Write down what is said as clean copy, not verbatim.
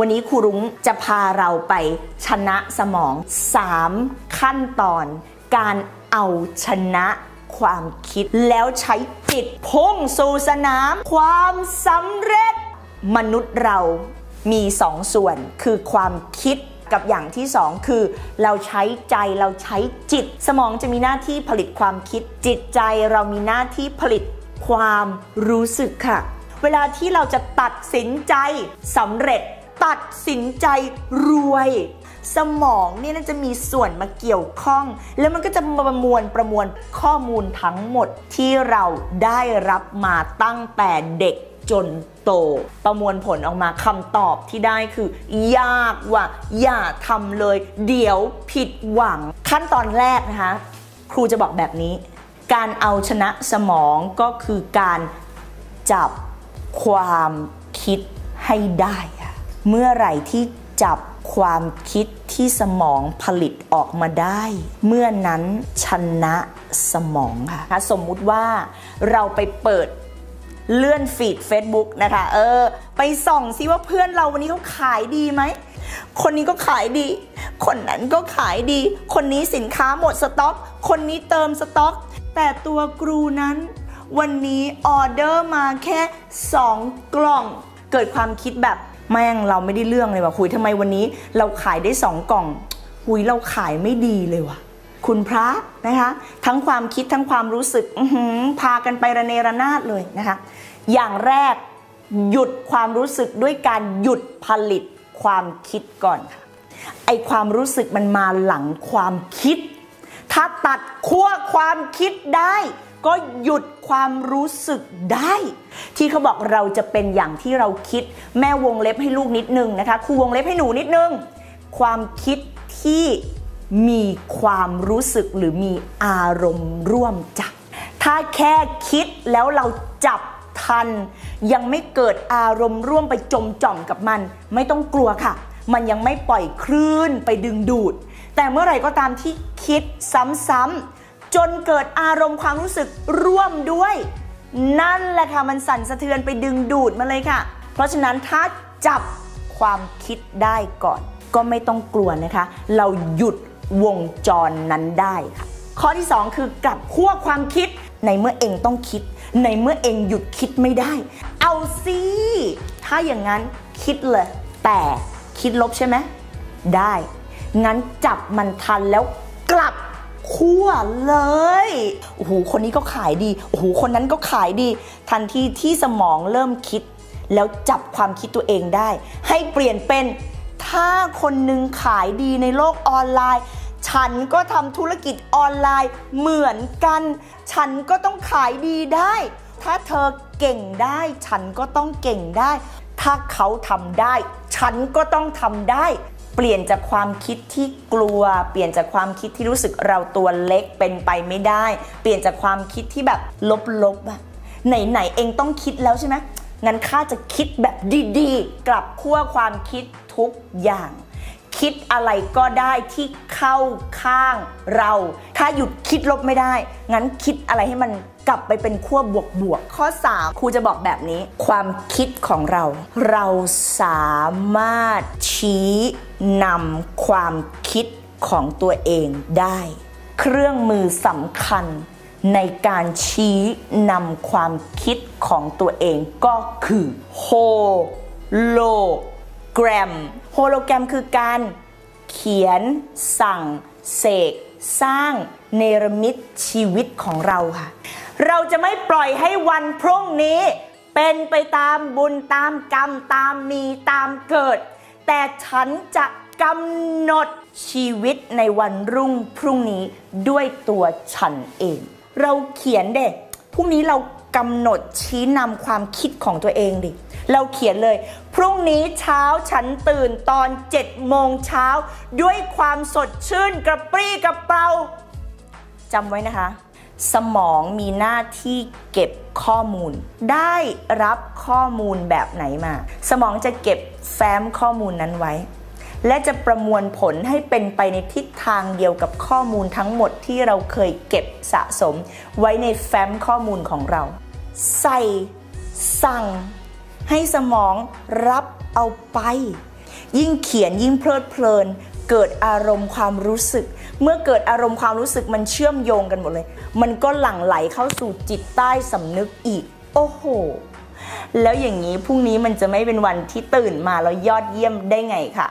วันนี้ครูรุ้งจะพาเราไปชนะสมอง3ขั้นตอนการเอาชนะความคิดแล้วใช้จิตพุ่งสู่สนามความสำเร็จมนุษย์เรามี2 ส่วนคือความคิดกับอย่างที่2คือเราใช้ใจเราใช้จิตสมองจะมีหน้าที่ผลิตความคิดจิตใจเรามีหน้าที่ผลิตความรู้สึกค่ะเวลาที่เราจะตัดสินใจสำเร็จตัดสินใจรวยสมองเนี่ยน่าจะมีส่วนมาเกี่ยวข้องแล้วมันก็จะประมวลข้อมูลทั้งหมดที่เราได้รับมาตั้งแต่เด็กจนโตประมวลผลออกมาคำตอบที่ได้คือยากว่ะอย่าทำเลยเดี๋ยวผิดหวังขั้นตอนแรกนะคะครูจะบอกแบบนี้การเอาชนะสมองก็คือการจับความคิดให้ได้เมื่อไหร่ที่จับความคิดที่สมองผลิตออกมาได้เมื่อนั้นชนะสมองค่ะสมมุติว่าเราไปเปิดเลื่อนฟีด Facebook นะคะไปส่องซิว่าเพื่อนเราวันนี้เขาขายดีไหมคนนี้ก็ขายดีคนนั้นก็ขายดีคนนี้สินค้าหมดสต็อกคนนี้เติมสต็อกแต่ตัวครูนั้นวันนี้ออเดอร์มาแค่2 กล่องเกิดความคิดแบบแม่งเราไม่ได้เรื่องเลยว่ะคุยทำไมวันนี้เราขายได้2 กล่องคุยเราขายไม่ดีเลยว่ะคุณพระนะคะทั้งความคิดทั้งความรู้สึกพากันไประเนระนาดเลยนะคะอย่างแรกหยุดความรู้สึกด้วยการหยุดผลิตความคิดก่อนค่ะไอความรู้สึกมันมาหลังความคิดถ้าตัดขั้วความคิดได้ก็หยุดความรู้สึกได้ที่เขาบอกเราจะเป็นอย่างที่เราคิดแม่วงเล็บให้ลูกนิดนึงนะคะครูวงเล็บให้หนูนิดนึงความคิดที่มีความรู้สึกหรือมีอารมณ์ร่วมจับถ้าแค่คิดแล้วเราจับทันยังไม่เกิดอารมณ์ร่วมไปจมจ่องกับมันไม่ต้องกลัวค่ะมันยังไม่ปล่อยคลื่นไปดึงดูดแต่เมื่อไหร่ก็ตามที่คิดซ้ำๆจนเกิดอารมณ์ความรู้สึกร่วมด้วยนั่นแหละค่ะมันสั่นสะเทือนไปดึงดูดมาเลยค่ะเพราะฉะนั้นถ้าจับความคิดได้ก่อนก็ไม่ต้องกลัวนะคะเราหยุดวงจรนั้นได้ค่ะข้อที่2คือกลับขั้วความคิดในเมื่อเองต้องคิดในเมื่อเองหยุดคิดไม่ได้เอาสิถ้าอย่างนั้นคิดเลยแต่คิดลบใช่ไหมได้งั้นจับมันทันแล้วกลับขั้วเลยโอ้โหคนนี้ก็ขายดีโอ้โหคนนั้นก็ขายดีทันทีที่สมองเริ่มคิดแล้วจับความคิดตัวเองได้ให้เปลี่ยนเป็นถ้าคนหนึ่งขายดีในโลกออนไลน์ฉันก็ทำธุรกิจออนไลน์เหมือนกันฉันก็ต้องขายดีได้ถ้าเธอเก่งได้ฉันก็ต้องเก่งได้ถ้าเขาทำได้ฉันก็ต้องทำได้เปลี่ยนจากความคิดที่กลัวเปลี่ยนจากความคิดที่รู้สึกเราตัวเล็กเป็นไปไม่ได้เปลี่ยนจากความคิดที่แบบลบๆแบบไหนๆเองต้องคิดแล้วใช่ไหมงั้นข้าจะคิดแบบดีๆกลับขั้วความคิดทุกอย่างคิดอะไรก็ได้ที่เข้าข้างเราถ้าหยุดคิดลบไม่ได้งั้นคิดอะไรให้มันกลับไปเป็นขั้วบวกๆข้อ3ครูจะบอกแบบนี้ความคิดของเราสามารถชี้นำความคิดของตัวเองได้เครื่องมือสำคัญในการชี้นำความคิดของตัวเองก็คือโฮโลแกรมโฮโลแกรมคือการเขียนสั่งเสกสร้างเนรมิตชีวิตของเราค่ะเราจะไม่ปล่อยให้วันพรุ่งนี้เป็นไปตามบุญตามกรรมตามมีตามเกิดแต่ฉันจะกำหนดชีวิตในวันรุ่งพรุ่งนี้ด้วยตัวฉันเองเราเขียนเด็กพรุ่งนี้เรากำหนดชี้นำความคิดของตัวเองดิเราเขียนเลยพรุ่งนี้เช้าฉันตื่นตอน7 โมงเช้าด้วยความสดชื่นกระปรี้กระเปร่าจำไว้นะคะสมองมีหน้าที่เก็บข้อมูลได้รับข้อมูลแบบไหนมาสมองจะเก็บแฟ้มข้อมูลนั้นไว้และจะประมวลผลให้เป็นไปในทิศทางเดียวกับข้อมูลทั้งหมดที่เราเคยเก็บสะสมไว้ในแฟ้มข้อมูลของเราใส่สั่งให้สมองรับเอาไป ยิ่งเขียนยิ่งเพลิดเพลินเกิดอารมณ์ความรู้สึกเมื่อเกิดอารมณ์ความรู้สึกมันเชื่อมโยงกันหมดเลยมันก็หลั่งไหลเข้าสู่จิตใต้สำนึกอีกโอ้โหแล้วอย่างนี้พรุ่งนี้มันจะไม่เป็นวันที่ตื่นมาแล้วยอดเยี่ยมได้ไงค่ะ